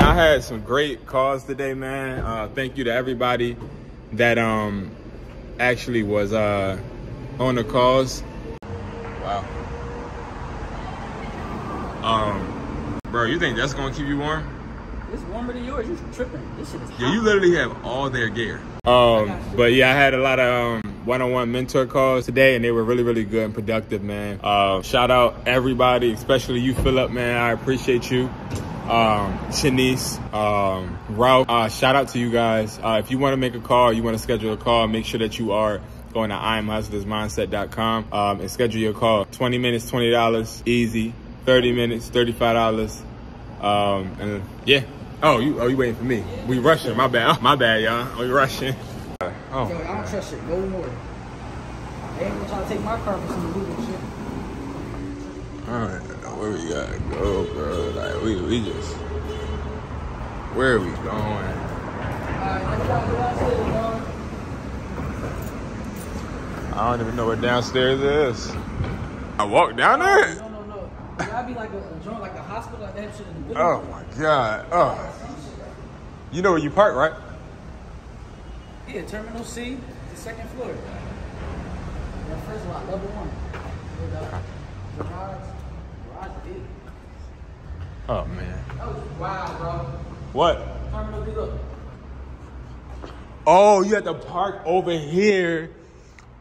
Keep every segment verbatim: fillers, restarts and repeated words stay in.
and I had some great calls today, man. Uh, thank you to everybody that um actually was uh on the calls. Wow. Um, bro, you think that's gonna keep you warm? It's warmer than yours. You're tripping. This shit is hot. Yeah, you literally have all their gear. Um, but yeah, I had a lot of um one-on-one mentor calls today, and they were really, really good and productive, man. Uh, shout out everybody, especially you, Phillip, man. I appreciate you. Um, Shanice, um, Ralph, uh, shout out to you guys. Uh, if you want to make a call, you want to schedule a call, make sure that you are going to i am hustlers mindset dot com um, and schedule your call. twenty minutes, twenty dollars, easy. thirty minutes, thirty-five dollars. Um, and yeah. Oh, you, oh, you waiting for me? We rushing. My bad. My bad, y'all. We rushing. Oh, yo, I don't trust it. No more. They ain't gonna try to take my car for some moving shit. Alright, where we gotta go, bro? Like, we, we just... Where are we going? I don't even know where downstairs is. I walked down there? No, no, no. That'd be like a, a joint, like a hospital, like that shit in the building. Oh, my God. Oh. You know where you park, right? Yeah, Terminal C, the second floor. The first lot, level one. Garage, garage big. Oh man. That was wild, bro. What? Terminal D, look. Oh, you had to park over here.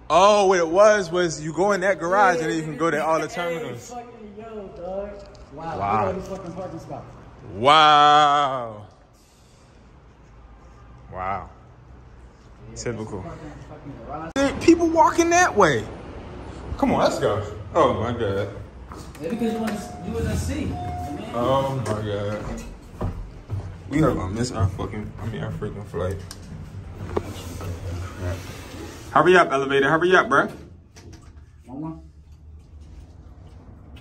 Oh, what it was was you go in that garage, yeah, and then you can go to all the terminals. Hey, fucking yo, dog. Wow. Wow. Look at all these fucking parking spots. Wow. Wow. Yeah, typical. Fucking, fucking there, people walking that way. Come on, let's go. Oh my God. Yeah, because you want to, you want to see. Man. Oh my God. We are gonna miss our fucking, I mean our freaking flight. Right. Hurry up, elevator. Hurry up, bruh. One more.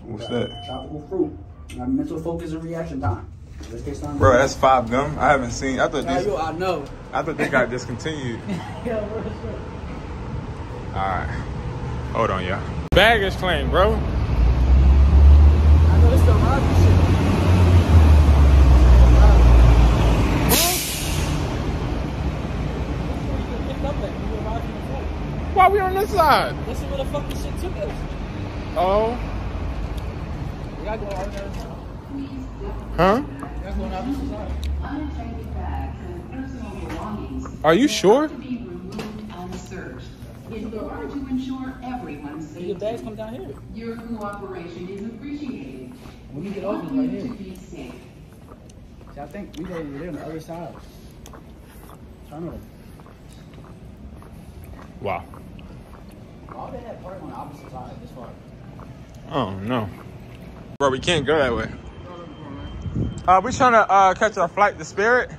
What's that? Tropical fruit. Got mental focus and reaction time. Bro, that's five gum. I haven't seen. I thought these. I know. I thought they got discontinued. Yeah, bro, sure. All right. Hold on, y'all. Baggage claim, bro. I know it's the Rocky shit. Why we on this side? This is where the fucking shit took us. Oh. We gotta go out there. Huh? We gotta go out this side. Are you sure? In order to ensure everyone's safety, your bags come down here. Your cooperation is appreciated. When we get off, right here. So I think we go over there on the other side. Turn over. Wow. Why would they have parked on the opposite side of this park? Oh no, bro, we can't go that way. Uh, we trying to uh catch our flight to Spirit. Okay.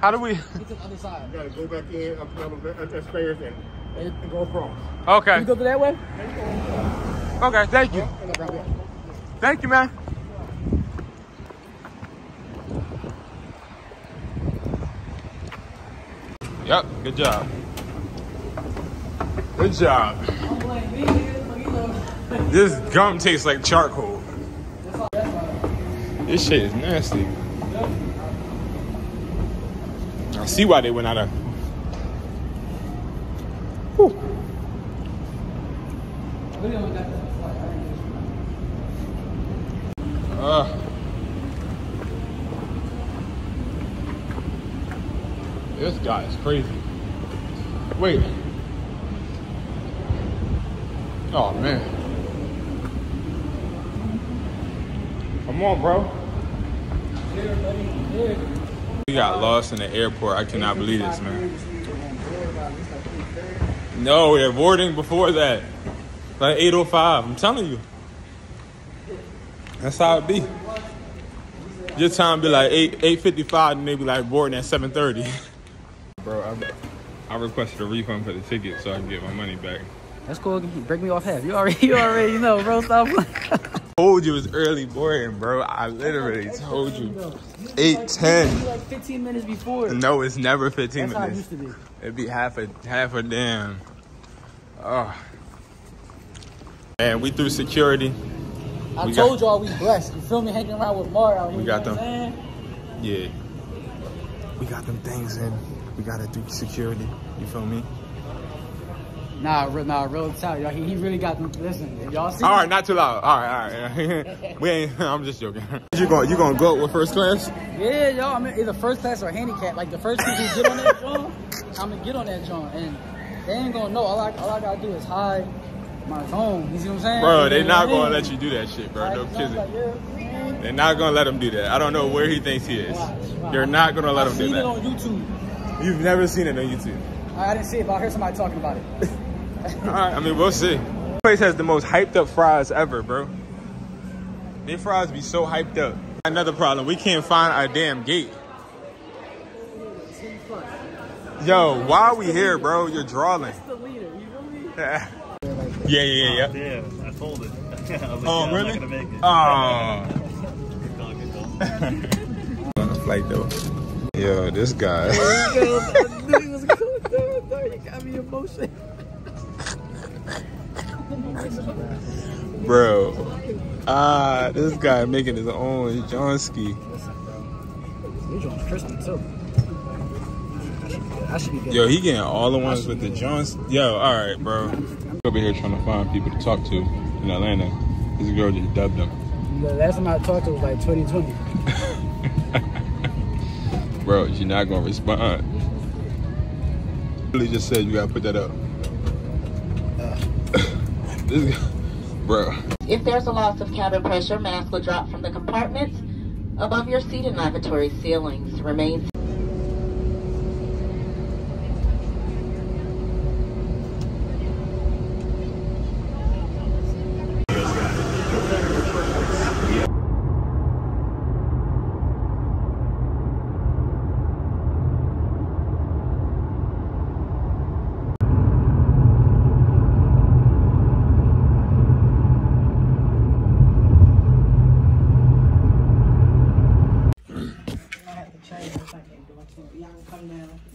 How do we? It's on the other side. You gotta go back in up the, up the stairs and. And go across. Okay. Can you go through that way? Okay, thank you. Thank you, man. Yep, good job. Good job. This gum tastes like charcoal. This shit is nasty. I see why they went out of... Uh, this guy is crazy. Wait. Oh man. Come on, bro. We got lost in the airport. I cannot believe this, man. No, we were boarding before that. Like eight oh five, I'm telling you. That's how it be. Your time be like eight fifty-five and they be like boarding at seven thirty. Bro, I, I requested a refund for the ticket so I can get my money back. That's cool, break me off half. You already, you already know, bro, stop playing. Told you it was early boarding, bro. I literally told you. eight ten. Like fifteen minutes before. No, it's never fifteen minutes. That's how it used to be. It'd be half a, half a damn. Oh. Man, we through security. I we told y'all we blessed. You feel me? Hanging around with Mar out here. We got them. yeah, we got them things in. We got it through security. You feel me? Nah, nah, real talk, y'all. He, he really got them. Listen, y'all see? All right, not too loud. All right, all right. We ain't. I'm just joking. You going? You going to go with first class? Yeah, y'all. I mean, either first class or handicap. Like the first people get on that joint, I'm gonna get on that joint, and they ain't gonna know. All I, all I gotta do is hide my zone. You see what I'm saying? Bro, they not gonna let you do that shit, bro. No kidding. They're not gonna let him do that. I don't know where he thinks he is. They're not gonna let him do that. I've seen it on YouTube. You've never seen it on YouTube. I didn't see it, but I heard somebody talking about it. All right, I mean, we'll see. This place has the most hyped up fries ever, bro. Their fries be so hyped up. Another problem, we can't find our damn gate. Yo, why are we here, bro? You're drawing. Yeah, yeah, yeah, yeah. Damn, I told it. Oh, really? Oh. On the flight, though. Yo, this guy. You got me emotional. Bro, ah, this guy making his own Johnski. Your joint's crispy too. I should be good. Yo, he getting all the ones with the Johns. Yo, all right, bro. Over here trying to find people to talk to in Atlanta. This girl just dubbed them. The last time I talked to was like twenty twenty. Bro, you're not gonna respond. Really just said you gotta put that up. This guy, bro. If there's a loss of cabin pressure, masks will drop from the compartments above your seat and lavatory ceilings. Remain.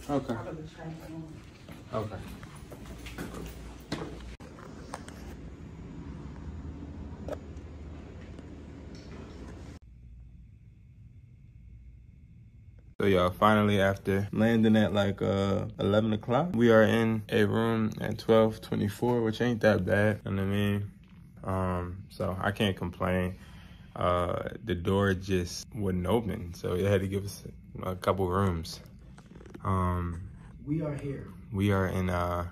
Okay. Okay. So y'all, finally after landing at like uh eleven o'clock, we are in a room at twelve twenty-four, which ain't that bad, you know what I mean? Um, so I can't complain. Uh, the door just wouldn't open, so it had to give us a couple rooms. Um, we are here. We are in a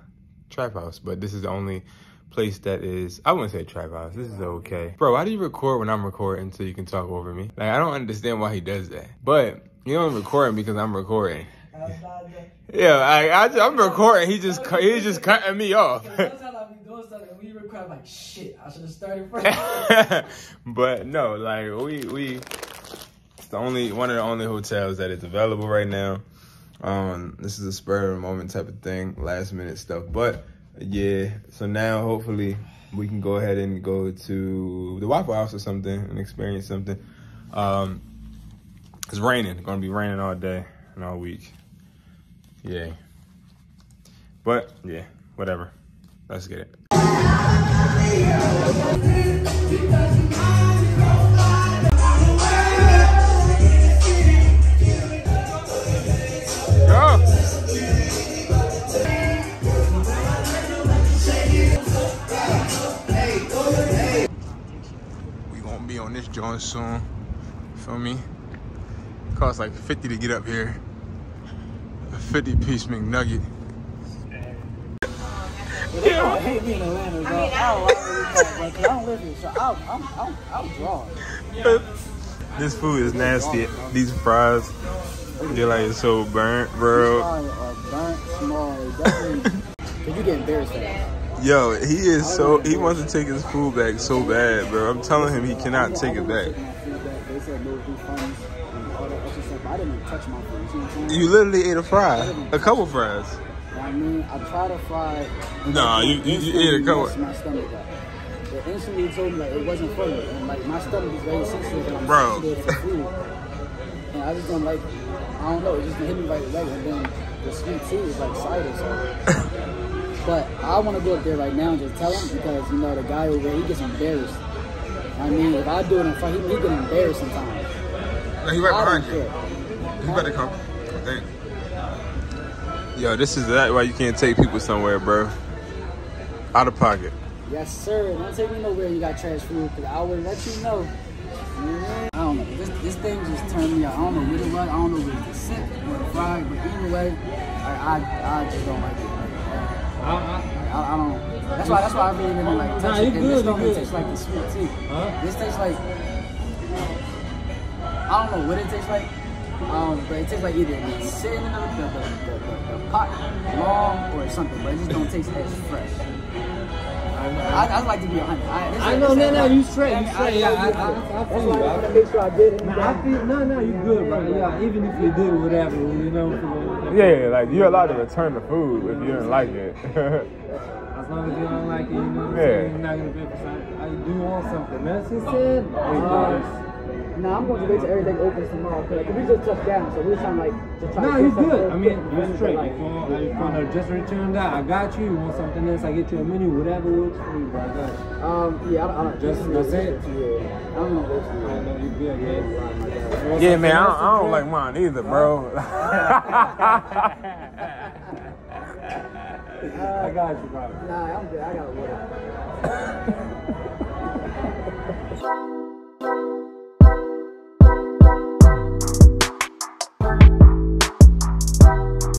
trap house, but this is the only place that is, I wouldn't say trap house. This is okay. Bro, why do you record when I'm recording so you can talk over me? Like, I don't understand why he does that. But you don't record because I'm recording. Yeah, I, I, I'm recording. He just, he's just cutting me off. We record like, shit, I should have started first. But no, like we, we, it's the only, one of the only hotels that is available right now. Um, this is a spur of the moment type of thing, last minute stuff, but yeah, so now hopefully we can go ahead and go to the Waffle House or something and experience something. Um, it's raining, it's gonna be raining all day and all week. Yeah, but yeah, whatever, let's get it. This joint soon, feel me? It costs like fifty to get up here. A fifty piece McNugget. Yeah. I hate being in Atlanta, dog. I don't live here, so I'll, I'm, I'm, I'll draw. This food is nasty. These fries, they're like so burnt, bro. Burnt, small. You get embarrassed. Yo, he is so, he wants to take his food back so bad, bro. I'm telling him he cannot take it back. You literally ate a fry, a couple fries. I mean, I tried a fry. Nah, you, you, you ate a couple. They instantly told me like it wasn't for me. And like my stomach is very sensitive and I'm sensitive to food. And I just don't like, I don't know, it just hit me right away. And then the sweet tea is like cider, so. But I want to go up there right now and just tell him because, you know, the guy over there, he gets embarrassed. I mean, if I do it in front, he, he gets embarrassed sometimes. No, he right behind you. You better come. Dang. Yo, this is that why you can't take people somewhere, bro. Out of pocket. Yes, sir. Don't take me nowhere you got trash food, because I will let you know. I don't know. This, this thing just turned me out. I don't know what it was. I don't know what it was. Sick or fried, but either way, I, I, I just don't like it. I, I, I don't. That's why. That's why I really didn't even like touch it. Nah, this don't taste like the sweet tea. Huh? This tastes like. I don't know what it tastes like. Um, but it tastes like either it's sitting in the, the, the, the, the pot long or something, but it just don't taste as fresh. I, I, I like to be honest. I, I know, like, no, no, you straight, you straight. I, I, I, I, I feel you, bro. I want to make sure I did it. Nah, I feel, no, no, you good, bro. Yeah, even if you did whatever, you know. Yeah, like you're allowed to return the food if you didn't like it. As long as you don't like it, you know what I'm saying? You're not going to pay for something. I do want something. That's just it. Uh, No, nah, I'm going to wait till everything opens tomorrow, because like, we just touched down, so we were trying like to try. No, nah, he's good. I mean, you're straight. Like, oh, I gonna just return that. I got you. You want something else? I get you a menu, whatever works for you. But I got you. Um, yeah, I don't. I don't just that's it. Yeah, I don't know. I know you good. Yeah, yeah, man. I don't, I don't like mine either, bro. I got you, bro. Nah, I'm good. I got water.